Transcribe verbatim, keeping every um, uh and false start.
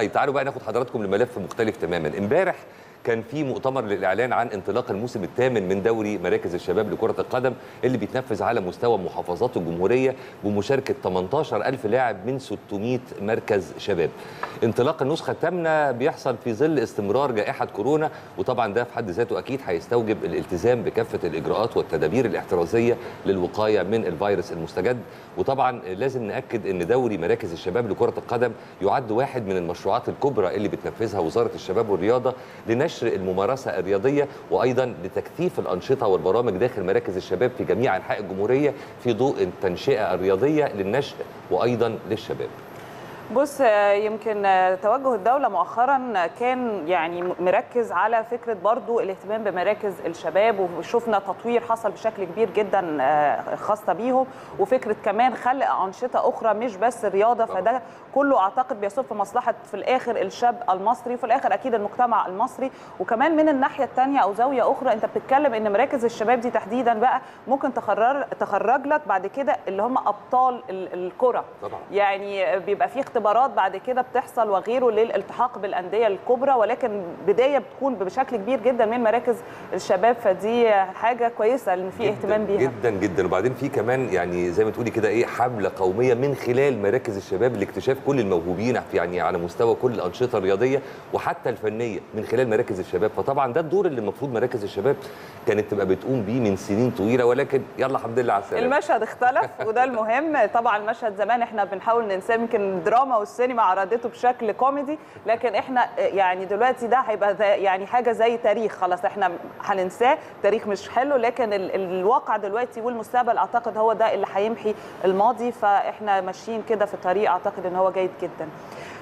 طيب تعالوا بقى ناخد حضراتكم لملف مختلف تماما. امبارح كان في مؤتمر للاعلان عن انطلاق الموسم الثامن من دوري مراكز الشباب لكره القدم اللي بيتنفذ على مستوى محافظات الجمهوريه بمشاركه ثمانية عشر ألف لاعب من ستمائة مركز شباب. انطلاق النسخه الثامنه بيحصل في ظل استمرار جائحه كورونا، وطبعا ده في حد ذاته اكيد هيستوجب الالتزام بكافه الاجراءات والتدابير الاحترازيه للوقايه من الفيروس المستجد. وطبعا لازم ناكد ان دوري مراكز الشباب لكره القدم يعد واحد من المشروعات الكبرى اللي بتنفذها وزاره الشباب والرياضه لنشر الممارسة الرياضية، وأيضا لتكثيف الأنشطة والبرامج داخل مراكز الشباب في جميع أنحاء الجمهورية في ضوء التنشئة الرياضية للنشء وأيضا للشباب. بص، يمكن توجه الدولة مؤخرا كان يعني مركز على فكرة برضو الاهتمام بمراكز الشباب، وشفنا تطوير حصل بشكل كبير جدا خاصة بيهم، وفكرة كمان خلق أنشطة أخرى مش بس الرياضة. فده كله أعتقد بيصب في مصلحة في الآخر الشاب المصري، وفي الآخر أكيد المجتمع المصري. وكمان من الناحية الثانية أو زاوية أخرى، أنت بتتكلم إن مراكز الشباب دي تحديدا بقى ممكن تخرج تخرج لك بعد كده اللي هم أبطال الكرة، يعني بيبقى فيه اختبارات بعد كده بتحصل وغيره للالتحاق بالانديه الكبرى، ولكن بدايه بتكون بشكل كبير جدا من مراكز الشباب، فدي حاجه كويسه ان في اهتمام بيها جدا جدا. وبعدين في كمان يعني زي ما تقولي كده ايه، حمله قوميه من خلال مراكز الشباب لاكتشاف كل الموهوبين يعني على مستوى كل الانشطه الرياضيه وحتى الفنيه من خلال مراكز الشباب. فطبعا ده الدور اللي المفروض مراكز الشباب كانت تبقى بتقوم بيه من سنين طويله، ولكن يلا الحمد لله على السلامه. المشهد اختلف وده المهم. طبعا المشهد زمان احنا بنحاول ننساه، يمكن الدراما والسينما عرضته بشكل كوميدي، لكن احنا يعني دلوقتي ده هيبقى يعني حاجه زي تاريخ خلاص احنا هننساه، تاريخ مش حلو، لكن ال الواقع دلوقتي والمستقبل اعتقد هو ده اللي هيمحي الماضي. فاحنا ماشيين كده في طريق اعتقد ان هو جيد جدا.